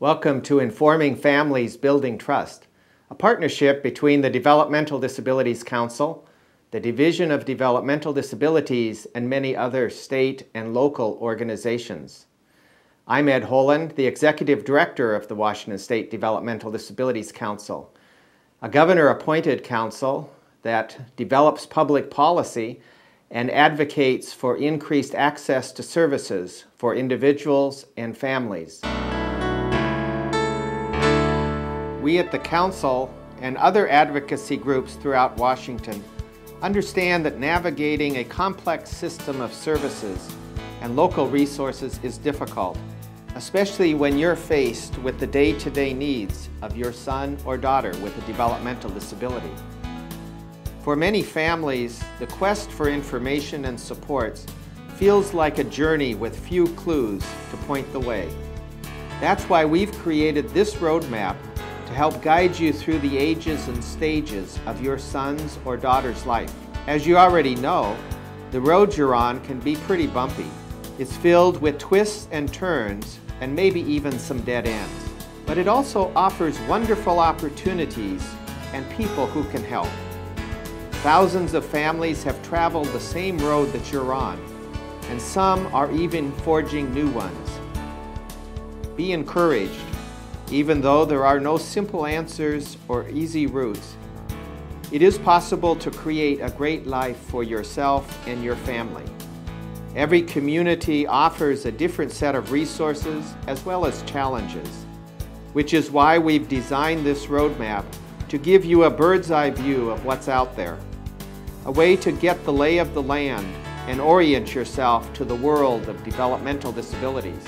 Welcome to Informing Families Building Trust, a partnership between the Developmental Disabilities Council, the Division of Developmental Disabilities, and many other state and local organizations. I'm Ed Holland, the Executive Director of the Washington State Developmental Disabilities Council, a governor-appointed council that develops public policy and advocates for increased access to services for individuals and families. We at the Council and other advocacy groups throughout Washington understand that navigating a complex system of services and local resources is difficult, especially when you're faced with the day-to-day needs of your son or daughter with a developmental disability. For many families, the quest for information and supports feels like a journey with few clues to point the way. That's why we've created this roadmap to help guide you through the ages and stages of your son's or daughter's life. As you already know, the road you're on can be pretty bumpy. It's filled with twists and turns and maybe even some dead ends. But it also offers wonderful opportunities and people who can help. Thousands of families have traveled the same road that you're on, and some are even forging new ones. Be encouraged. Even though there are no simple answers or easy routes, it is possible to create a great life for yourself and your family. Every community offers a different set of resources as well as challenges, which is why we've designed this roadmap to give you a bird's eye view of what's out there, a way to get the lay of the land and orient yourself to the world of developmental disabilities.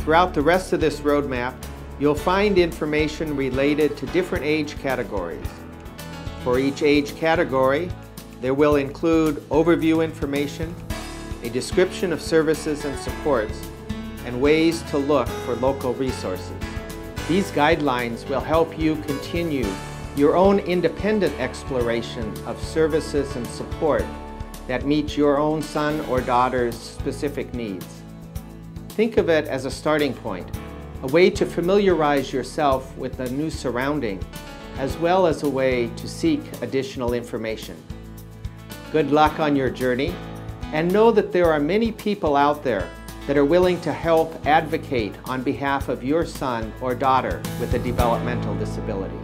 Throughout the rest of this roadmap, you'll find information related to different age categories. For each age category, there will include overview information, a description of services and supports, and ways to look for local resources. These guidelines will help you continue your own independent exploration of services and support that meet your own son or daughter's specific needs. Think of it as a starting point, a way to familiarize yourself with a new surrounding, as well as a way to seek additional information. Good luck on your journey, and know that there are many people out there that are willing to help advocate on behalf of your son or daughter with a developmental disability.